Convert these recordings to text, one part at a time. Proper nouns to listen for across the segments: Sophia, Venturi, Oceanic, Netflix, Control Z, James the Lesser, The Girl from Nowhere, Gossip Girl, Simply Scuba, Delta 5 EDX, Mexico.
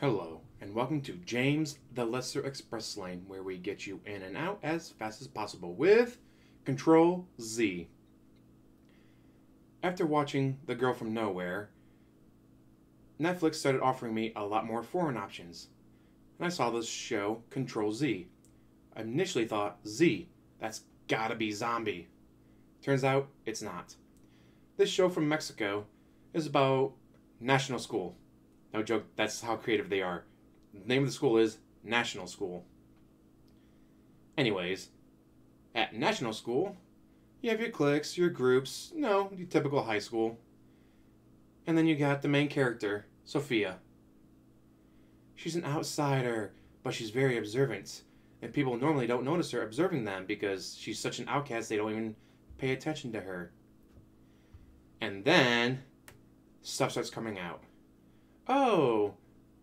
Hello, and welcome to James the Lesser Express Lane, where we get you in and out as fast as possible with Control Z. After watching The Girl from Nowhere, Netflix started offering me a lot more foreign options, and I saw this show, Control Z. I initially thought, Z, that's gotta be zombie. Turns out, it's not. This show from Mexico is about national school. No joke, that's how creative they are. The name of the school is National School. Anyways, at National School, you have your cliques, your groups, your typical high school. And then you got the main character, Sophia. She's an outsider, but she's very observant. And people normally don't notice her observing them because she's such an outcast they don't even pay attention to her. And then, stuff starts coming out. Oh,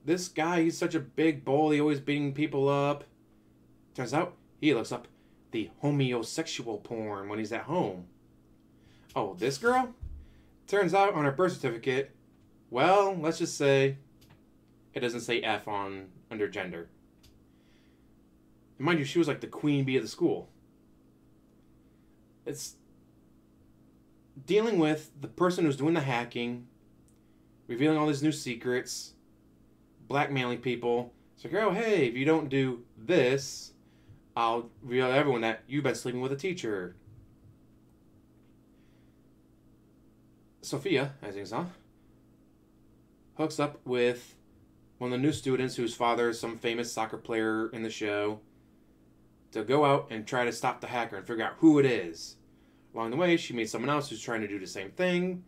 this guy, he's such a big bull, he's always beating people up. Turns out, he looks up the homosexual porn when he's at home. Oh, this girl? Turns out on her birth certificate, well, let's just say, it doesn't say F on under gender. And mind you, she was like the queen bee of the school. It's dealing with the person who's doing the hacking, revealing all these new secrets, blackmailing people. It's like, oh, hey, if you don't do this, I'll reveal to everyone that you've been sleeping with a teacher. Sophia, as you saw, hooks up with one of the new students whose father is some famous soccer player in the show to go out and try to stop the hacker and figure out who it is. Along the way, she meets someone else who's trying to do the same thing.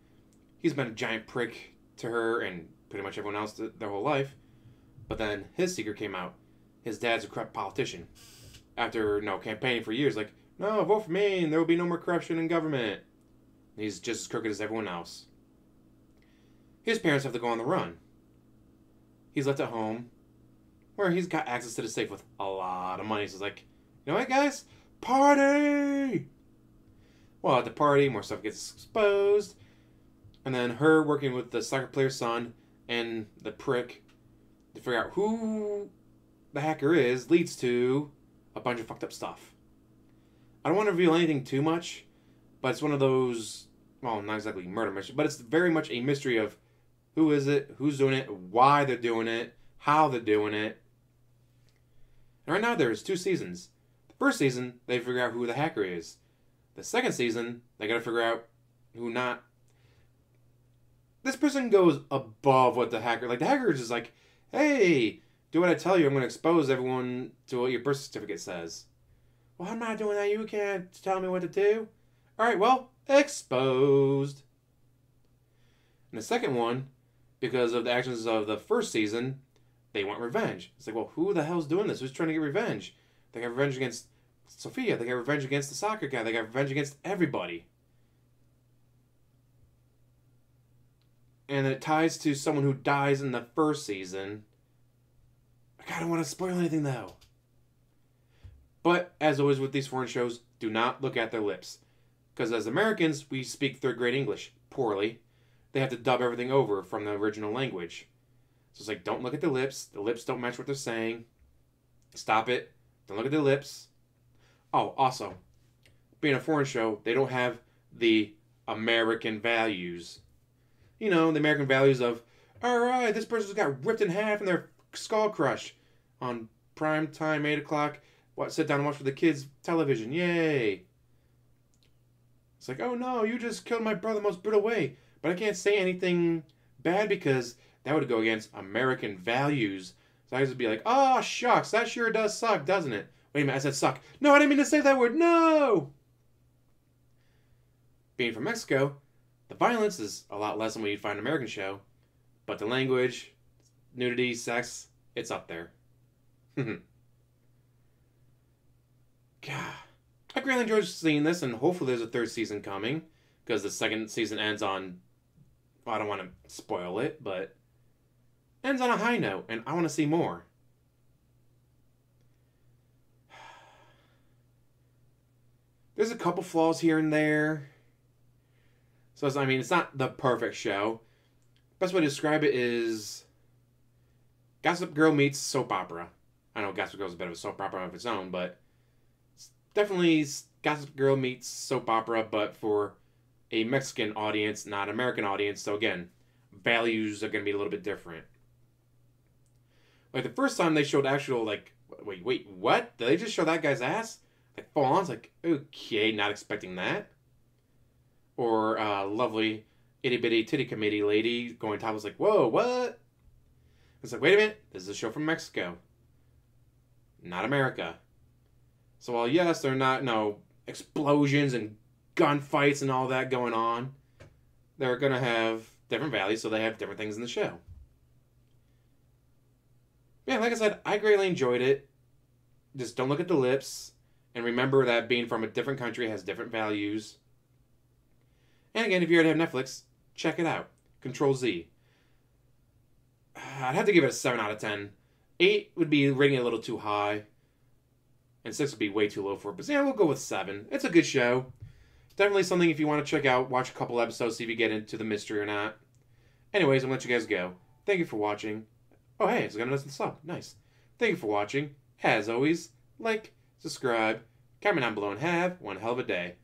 He's been a giant prick to her and pretty much everyone else their whole life. But then his secret came out. His dad's a corrupt politician. After, campaigning for years, like, no, vote for me and there will be no more corruption in government. And he's just as crooked as everyone else. His parents have to go on the run. He's left at home, where he's got access to the safe with a lot of money. So he's like, you know what, guys? Party! Well, at the party, more stuff gets exposed. And then her working with the soccer player's son and the prick to figure out who the hacker is leads to a bunch of fucked up stuff. I don't want to reveal anything too much, but it's one of those, well, not exactly murder mystery, but it's very much a mystery of who is it, who's doing it, why they're doing it, how they're doing it. And right now there's 2 seasons. The first season, they figure out who the hacker is. The second season, they gotta figure out who not. This person goes above what the hacker... Like, the hacker is just like, hey, do what I tell you. I'm going to expose everyone to what your birth certificate says. Well, I'm not doing that. You can't tell me what to do. All right, well, exposed. And the second one, because of the actions of the first season, they want revenge. It's like, well, who the hell's doing this? Who's trying to get revenge? They got revenge against Sophia. They got revenge against the soccer guy. They got revenge against everybody. And it ties to someone who dies in the first season. I don't want to spoil anything, though. But, as always with these foreign shows, do not look at their lips. Because as Americans, we speak third-grade English poorly. They have to dub everything over from the original language. So it's like, don't look at their lips. The lips don't match what they're saying. Stop it. Don't look at their lips. Oh, also, being a foreign show, they don't have the American values. The American values of, alright, this person's got ripped in half and their skull crushed on prime time, 8 o'clock, sit down and watch for the kids' television, yay. It's like, oh no, you just killed my brother the most brutal way, but I can't say anything bad because that would go against American values. So I just be like, oh shucks, that sure does suck, doesn't it? Wait a minute, I said suck. No, I didn't mean to say that word, no! Being from Mexico, the violence is a lot less than what you'd find in an American show, but the language, nudity, sex, it's up there. God. I greatly enjoyed seeing this, and hopefully there's a third season coming, because the second season ends on, well, I don't want to spoil it, but ends on a high note, and I want to see more. There's a couple flaws here and there. So, it's not the perfect show. Best way to describe it is Gossip Girl meets soap opera. I know Gossip Girl is a bit of a soap opera of its own, but it's definitely Gossip Girl meets soap opera, but for a Mexican audience, not an American audience. So again, values are going to be a little bit different. Like the first time they showed actual, like, wait, what? Did they just show that guy's ass? Like full on, I was like, okay, not expecting that. Or lovely itty bitty titty committee lady going top. I was like, whoa, what? I was like, wait a minute, this is a show from Mexico, not America. So while yes, they're not no explosions and gunfights and all that going on, they're going to have different values, so they have different things in the show. Yeah, like I said, I greatly enjoyed it. Just don't look at the lips, and remember that being from a different country has different values. And again, if you already have Netflix, check it out. Control Z. I'd have to give it a 7 out of 10. 8 would be rating it a little too high, and 6 would be way too low for it. But yeah, we'll go with 7. It's a good show. Definitely something if you want to check out, watch a couple episodes, see if you get into the mystery or not. Anyways, I'm going to let you guys go. Thank you for watching. Oh, hey, it's got another sub. Nice. Thank you for watching. As always, like, subscribe, comment down below, and have one hell of a day.